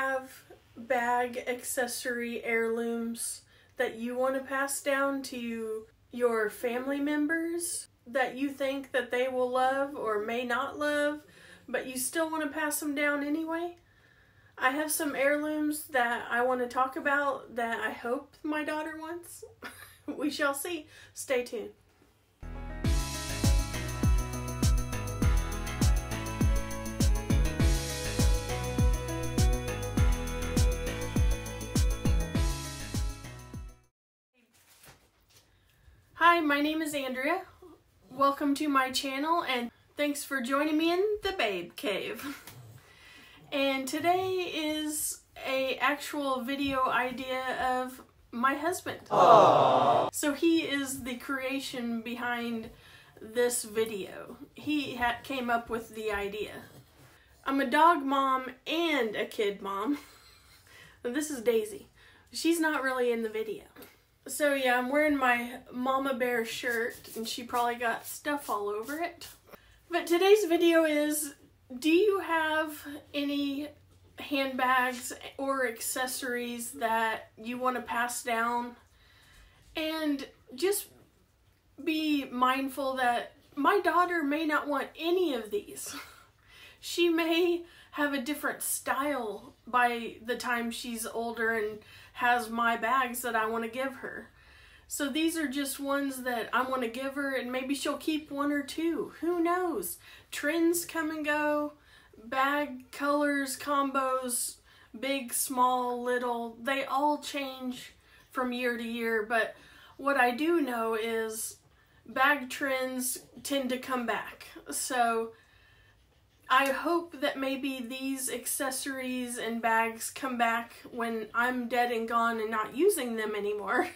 have bag accessory heirlooms that you want to pass down to your family members that you think that they will love or may not love, but you still want to pass them down anyway. I have some heirlooms that I want to talk about that I hope my daughter wants. We shall see. Stay tuned. Hi, my name is Andrea. Welcome to my channel and thanks for joining me in the Babe Cave. And today is an actual video idea of my husband. Aww. So he is the creation behind this video. He came up with the idea. I'm a dog mom and a kid mom. This is Daisy. She's not really in the video. So yeah, I'm wearing my Mama Bear shirt and she probably got stuff all over it. But today's video is, do you have any handbags or accessories that you want to pass down? And just be mindful that my daughter may not want any of these. She may have a different style by the time she's older and has my bags that I want to give her. So these are just ones that I want to give her, and maybe she'll keep one or two. Who knows? Trends come and go. Bag colors, combos, big, small, little, they all change from year to year. But what I do know is bag trends tend to come back. So I hope that maybe these accessories and bags come back when I'm dead and gone and not using them anymore,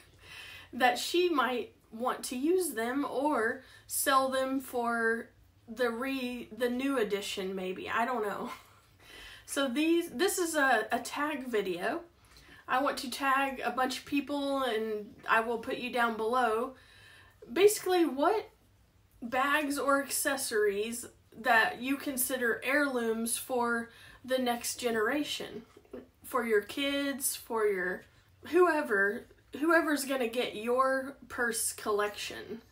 that she might want to use them or sell them for the new edition maybe, I don't know. So this is a tag video. I want to tag a bunch of people and I will put you down below. Basically, what bags or accessories that you consider heirlooms for the next generation, for your kids, for your whoever's gonna get your purse collection.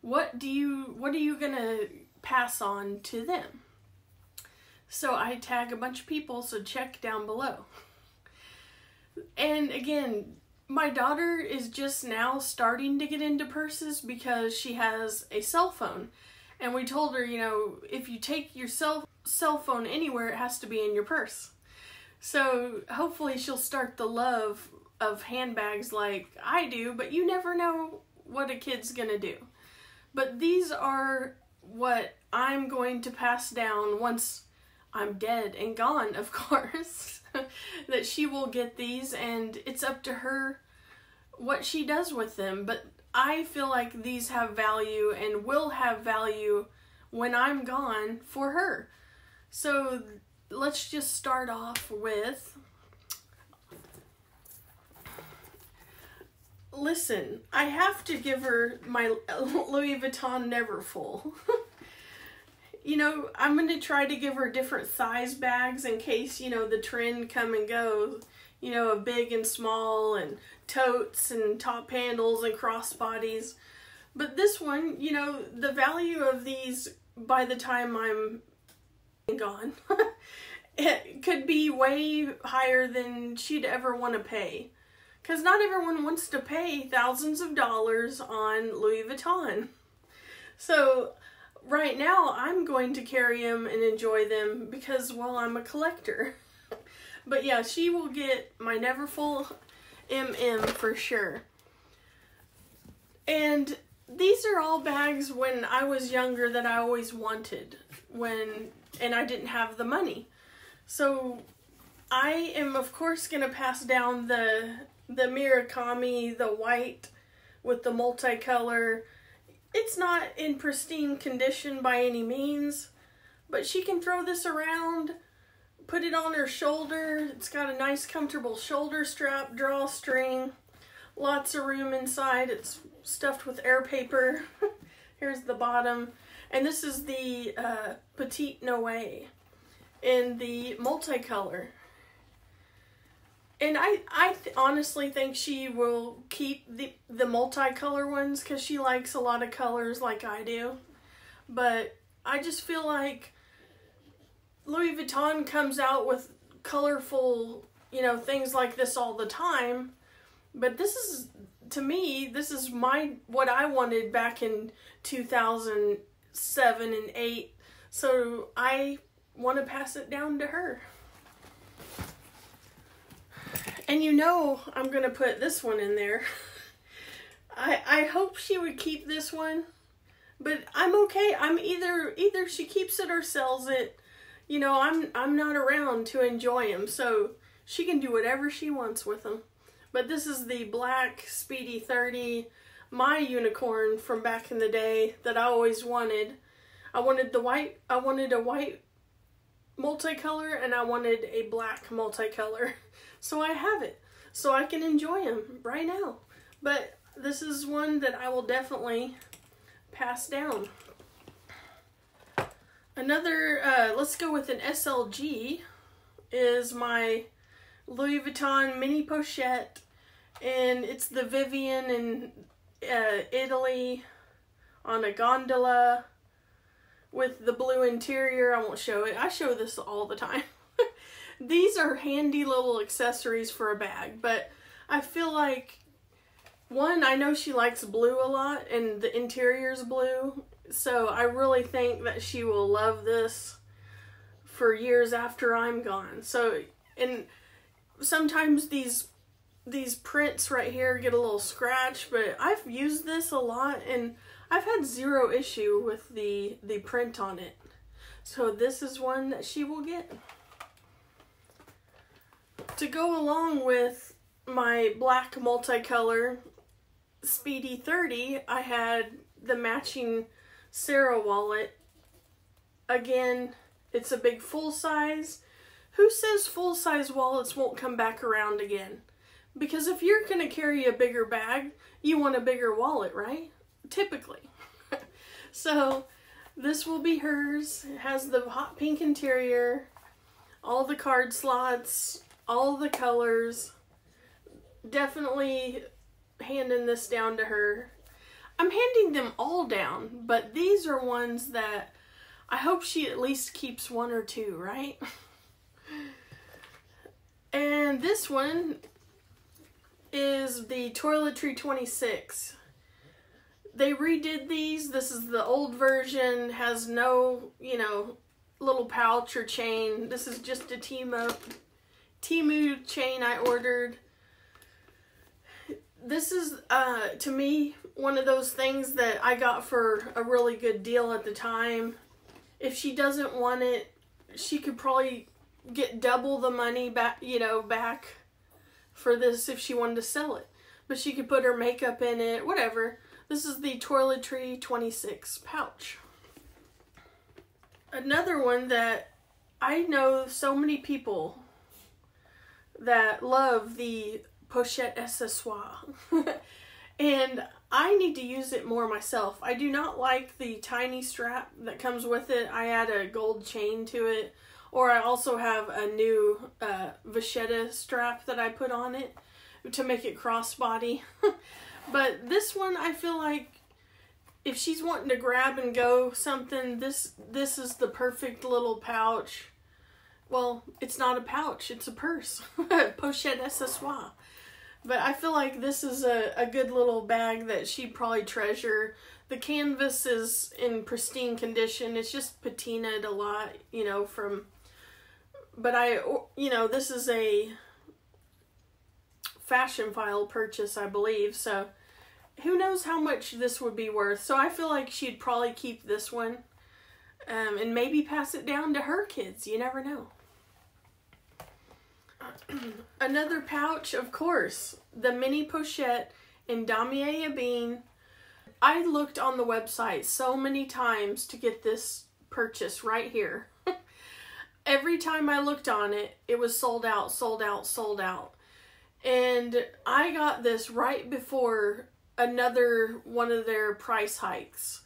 What are you gonna pass on to them? So I tag a bunch of people, so check down below. And again, my daughter is just now starting to get into purses because she has a cell phone. And we told her, you know, if you take your cell phone anywhere, it has to be in your purse. So hopefully she'll start the love of handbags like I do, but you never know what a kid's gonna do. But these are what I'm going to pass down once I'm dead and gone, of course, that she will get these, and it's up to her what she does with them. But I feel like these have value and will have value when I'm gone for her. So let's just start off with, listen, I have to give her my Louis Vuitton Neverfull. You know, I'm going to try to give her different size bags in case, you know, the trend come and go, you know, of big and small and totes and top handles and crossbodies. But this one, you know, the value of these by the time I'm gone, it could be way higher than she'd ever want to pay. Because not everyone wants to pay thousands of dollars on Louis Vuitton. So right now I'm going to carry them and enjoy them because, well, I'm a collector. But yeah, she will get my Neverfull MM for sure. And these are all bags when I was younger that I always wanted and I didn't have the money. So I am, of course, going to pass down the Murakami, the white with the multicolor. It's not in pristine condition by any means, but she can throw this around, put it on her shoulder. It's got a nice comfortable shoulder strap, drawstring, lots of room inside. It's stuffed with air paper. Here's the bottom, and this is the Petite Noé in the multicolor. And I honestly think she will keep the multicolor ones because she likes a lot of colors like I do. But I just feel like Louis Vuitton comes out with colorful, you know, things like this all the time. But this is, to me, this is what I wanted back in 2007 and 8. So I want to pass it down to her. And you know I'm going to put this one in there. I hope she would keep this one. But I'm okay. I'm either she keeps it or sells it. You know, I'm not around to enjoy them. So she can do whatever she wants with them. But this is the black Speedy 30, my unicorn from back in the day that I always wanted. I wanted the white, I wanted a white multicolor, and I wanted a black multicolor. So I have it, so I can enjoy them right now. But this is one that I will definitely pass down. Another, let's go with an SLG, is my Louis Vuitton mini pochette, and it's the Vivienne in Italy on a gondola with the blue interior. I won't show it. I show this all the time. These are handy little accessories for a bag, but I feel like, one, I know she likes blue a lot, and the interior's blue, so I really think that she will love this for years after I'm gone. So, and sometimes these prints right here get a little scratch, but I've used this a lot, and I've had zero issue with the print on it. So this is one that she will get. To go along with my black multicolor Speedy 30, I had the matching Sarah wallet. Again, it's a big full size. Who says full size wallets won't come back around again? Because if you're going to carry a bigger bag, you want a bigger wallet, right? Typically. So this will be hers. It has the hot pink interior, all the card slots, all the colors. Definitely handing this down to her. I'm handing them all down, but these are ones that I hope she at least keeps one or two, right? And this one is the Toiletry 26. They redid these. This is the old version, has no, you know, little pouch or chain. This is just a Temu chain I ordered. This is, to me, one of those things that I got for a really good deal at the time. If she doesn't want it, she could probably get double the money back, you know, back for this if she wanted to sell it. But she could put her makeup in it, whatever. This is the Toiletry 26 pouch. Another one that I know so many people that love the Pochette Accessoire. And I need to use it more myself. I do not like the tiny strap that comes with it. I add a gold chain to it, or I also have a new Vachetta strap that I put on it to make it crossbody. But this one, I feel like if she's wanting to grab and go something, this is the perfect little pouch. Well, it's not a pouch, it's a purse. Pochette accessoire. But I feel like this is a good little bag that she'd probably treasure. The canvas is in pristine condition. It's just patinaed a lot, you know, from... But you know, this is a Fashionphile purchase, I believe, so who knows how much this would be worth. So I feel like she'd probably keep this one and maybe pass it down to her kids. You never know. Another pouch, of course, the mini pochette in Damier Ebene. I looked on the website so many times to get this purchase right here. Every time I looked on it, it was sold out, sold out, sold out. And I got this right before another one of their price hikes.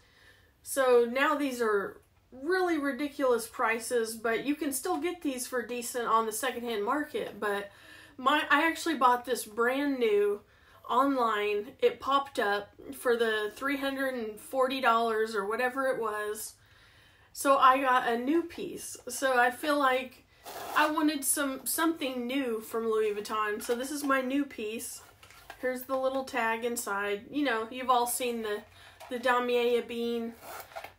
So now these are really ridiculous prices, but you can still get these for decent on the secondhand market. But I actually bought this brand new online. It popped up for the $340 or whatever it was. So I got a new piece. So I feel like I wanted something new from Louis Vuitton. So this is my new piece. Here's the little tag inside. You know, you've all seen the Damier Ebene.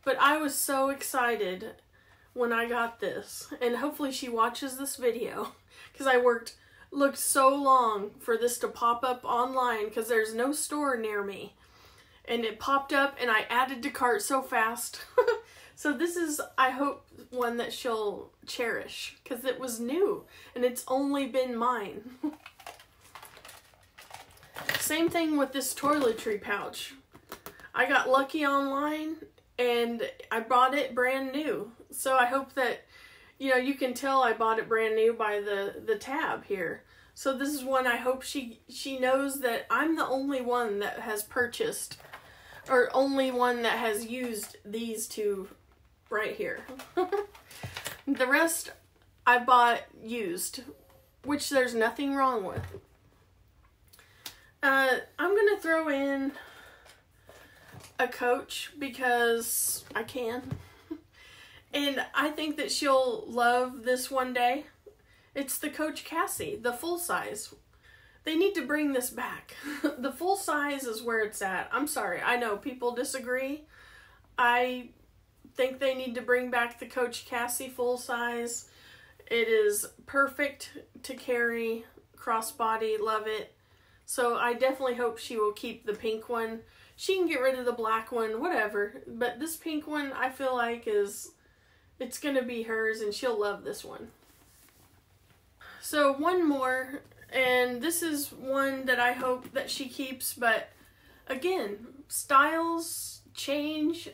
But I was so excited when I got this. And hopefully she watches this video. Because I looked so long for this to pop up online. Because there's no store near me. And it popped up and I added to cart so fast. So this is, I hope, one that she'll cherish. Because it was new. And it's only been mine. Same thing with this toiletry pouch. I got lucky online. And I bought it brand new. So I hope that, you know, you can tell I bought it brand new by the tab here. So this is one I hope she knows that I'm the only one that has purchased, or only one that has used these two right here. The rest I bought used, which there's nothing wrong with. I'm going to throw in a Coach because I can. And I think that she'll love this one day. It's the Coach Cassie, the full size. They need to bring this back. The full size is where it's at. I'm sorry, I know people disagree. I think they need to bring back the Coach Cassie full size. It is perfect to carry, crossbody, love it. So I definitely hope she will keep the pink one. She can get rid of the black one, whatever. But this pink one, I feel like it's gonna be hers, and she'll love this one. So one more, and this is one that I hope that she keeps, but again, styles change.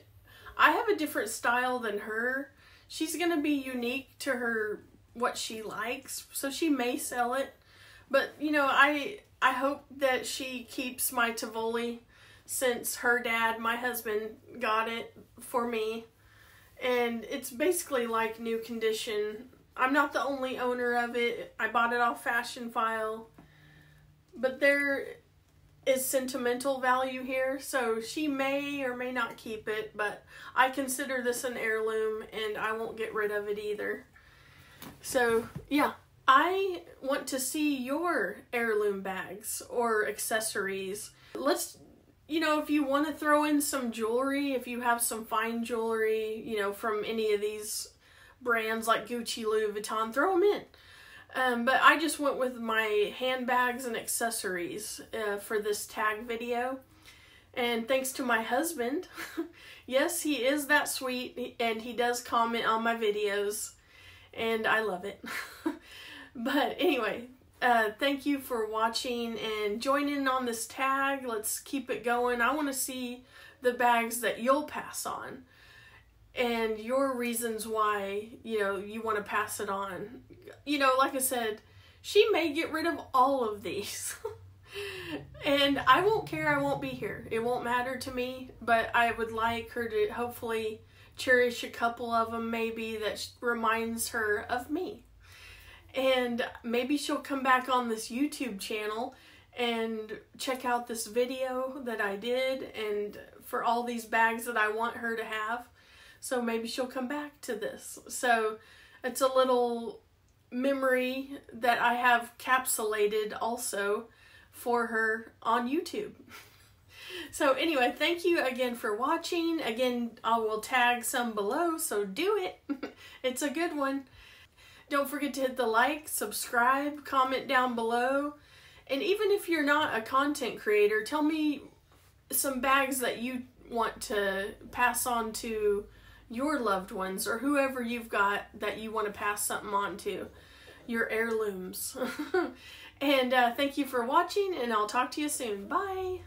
I have a different style than her. She's gonna be unique to her, what she likes, so she may sell it. But, you know, I hope that she keeps my Tivoli since her dad, my husband, got it for me. And it's basically like new condition. I'm not the only owner of it. I bought it off Fashionphile. But there is sentimental value here, so she may or may not keep it, but I consider this an heirloom and I won't get rid of it either. So, yeah, I want to see your heirloom bags or accessories. Let's, you know, if you want to throw in some jewelry, if you have some fine jewelry, you know, from any of these brands like Gucci, Louis Vuitton, throw them in. But I just went with my handbags and accessories for this tag video. And thanks to my husband. Yes, he is that sweet, and he does comment on my videos, and I love it. But anyway, thank you for watching and join in on this tag. Let's keep it going. I want to see the bags that you'll pass on and your reasons why, you know, you want to pass it on. You know, like I said, she may get rid of all of these. And I won't care. I won't be here. It won't matter to me, but I would like her to hopefully cherish a couple of them maybe that reminds her of me. And maybe she'll come back on this YouTube channel and check out this video that I did and for all these bags that I want her to have. So maybe she'll come back to this. So it's a little memory that I have capsulated also for her on YouTube. So anyway, thank you again for watching. Again, I will tag some below, so do it. It's a good one. Don't forget to hit the like, subscribe, comment down below. And even if you're not a content creator, tell me some bags that you want to pass on to your loved ones or whoever you've got that you want to pass something on to, your heirlooms. And thank you for watching, and I'll talk to you soon. Bye.